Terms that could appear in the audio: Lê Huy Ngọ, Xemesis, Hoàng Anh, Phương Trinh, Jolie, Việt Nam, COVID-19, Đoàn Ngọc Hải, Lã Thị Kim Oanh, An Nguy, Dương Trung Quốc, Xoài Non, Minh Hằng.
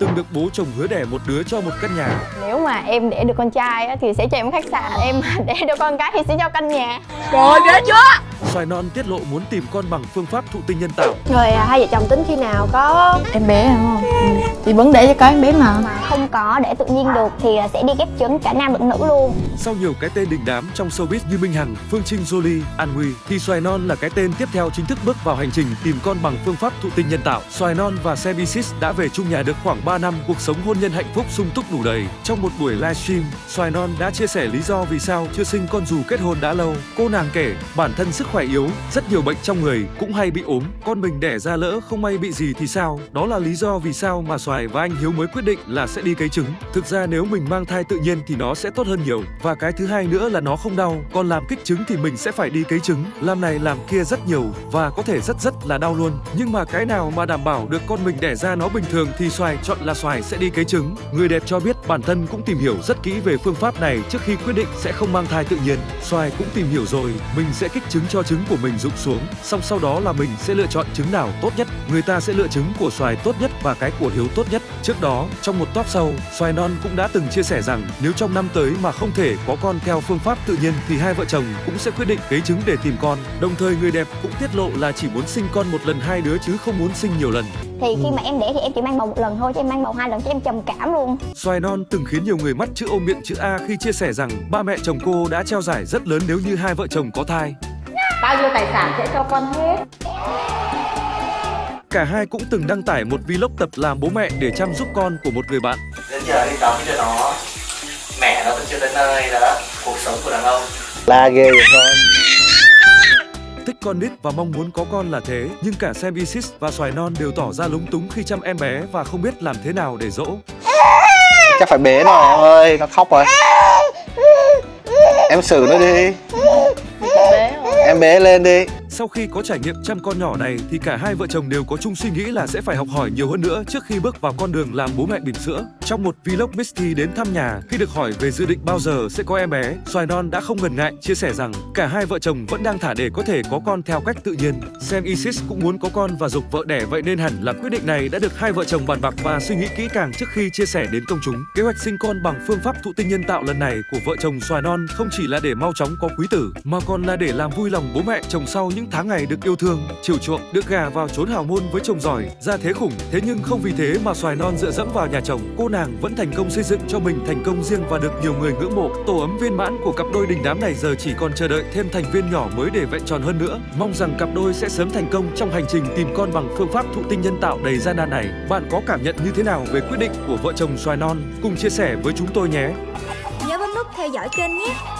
từng được bố chồng hứa đẻ một đứa cho một căn nhà. Nếu mà em đẻ được con trai á, thì sẽ cho em khách sạn, em đẻ được con gái thì sẽ cho căn nhà. Rồi đẻ chưa? Xoài Non tiết lộ muốn tìm con bằng phương pháp thụ tinh nhân tạo. Rồi hai vợ chồng tính khi nào có em bé không? Thì vẫn để cho có em bé mà không có để tự nhiên được thì sẽ đi ghép trứng cả nam lẫn nữ luôn. Sau nhiều cái tên đình đám trong showbiz như Minh Hằng, Phương Trinh, Jolie, An Nguy thì Xoài Non là cái tên tiếp theo chính thức bước vào hành trình tìm con bằng phương pháp thụ tinh nhân tạo. Xoài Non và Xemesis đã về chung nhà được khoảng 3 năm, cuộc sống hôn nhân hạnh phúc sung túc đủ đầy. Trong một buổi livestream, Xoài Non đã chia sẻ lý do vì sao chưa sinh con dù kết hôn đã lâu. Cô nàng kể bản thân sức khỏe yếu, rất nhiều bệnh trong người, cũng hay bị ốm, con mình đẻ ra lỡ không may bị gì thì sao? Đó là lý do vì sao mà Xoài và anh Hiếu mới quyết định là sẽ đi cấy trứng. Thực ra nếu mình mang thai tự nhiên thì nó sẽ tốt hơn nhiều. Và cái thứ hai nữa là nó không đau, còn làm kích trứng thì mình sẽ phải đi cấy trứng, làm này làm kia rất nhiều và có thể rất là đau luôn. Nhưng mà cái nào mà đảm bảo được con mình đẻ ra nó bình thường thì Xoài chọn là Xoài sẽ đi cấy trứng. Người đẹp cho biết bản thân cũng tìm hiểu rất kỹ về phương pháp này trước khi quyết định sẽ không mang thai tự nhiên. Xoài cũng tìm hiểu rồi, mình sẽ kích trứng cho trứng của mình rụng xuống, xong sau đó là mình sẽ lựa chọn trứng nào tốt nhất. Người ta sẽ lựa trứng của Xoài tốt nhất và cái của Hiếu tốt nhất. Trước đó, trong một talk show, Xoài Non cũng đã từng chia sẻ rằng nếu trong năm tới mà không thể có con theo phương pháp tự nhiên thì hai vợ chồng cũng sẽ quyết định cấy trứng để tìm con. Đồng thời người đẹp cũng tiết lộ là chỉ muốn sinh con một lần hai đứa chứ không muốn sinh nhiều lần. Thì khi mà em đẻ thì em chỉ mang bầu một lần thôi, chứ em mang bầu hai lần chứ em trầm cảm luôn. Xoài Non từng khiến nhiều người mắt chữ ôm miệng chữ A khi chia sẻ rằng ba mẹ chồng cô đã treo giải rất lớn nếu như hai vợ chồng có thai. Bao nhiêu tài sản sẽ cho con hết. Cả hai cũng từng đăng tải một vlog tập làm bố mẹ để chăm giúp con của một người bạn. Đến giờ đi tắm cho nó, mẹ nó vẫn chưa đến nơi đó, cuộc sống của đàn ông. La ghê vậy con. Thích con nít và mong muốn có con là thế, nhưng cả Xemesis và Xoài Non đều tỏ ra lúng túng khi chăm em bé và không biết làm thế nào để dỗ. Chắc phải bế nó rồi em ơi, nó khóc rồi. Em xử nó đi. Em bé lên đi. Sau khi có trải nghiệm chăm con nhỏ này thì cả hai vợ chồng đều có chung suy nghĩ là sẽ phải học hỏi nhiều hơn nữa trước khi bước vào con đường làm bố mẹ bỉm sữa. Trong một vlog Misty đến thăm nhà, khi được hỏi về dự định bao giờ sẽ có em bé, Xoài Non đã không ngần ngại chia sẻ rằng cả hai vợ chồng vẫn đang thả để có thể có con theo cách tự nhiên. Xemesis cũng muốn có con và giục vợ đẻ, vậy nên hẳn là quyết định này đã được hai vợ chồng bàn bạc và suy nghĩ kỹ càng trước khi chia sẻ đến công chúng. Kế hoạch sinh con bằng phương pháp thụ tinh nhân tạo lần này của vợ chồng Xoài Non không chỉ là để mau chóng có quý tử mà còn là để làm vui lòng bố mẹ chồng sau những tháng ngày được yêu thương, chiều chuộng, được gà vào chốn hào môn với chồng giỏi, gia thế khủng. Thế nhưng không vì thế mà Xoài Non dựa dẫm vào nhà chồng, cô nàng vẫn thành công xây dựng cho mình thành công riêng và được nhiều người ngưỡng mộ. Tổ ấm viên mãn của cặp đôi đình đám này giờ chỉ còn chờ đợi thêm thành viên nhỏ mới để vẹn tròn hơn nữa. Mong rằng cặp đôi sẽ sớm thành công trong hành trình tìm con bằng phương pháp thụ tinh nhân tạo đầy gian nan này. Bạn có cảm nhận như thế nào về quyết định của vợ chồng Xoài Non? Cùng chia sẻ với chúng tôi nhé. Nhớ bấm nút theo dõi kênh nhé.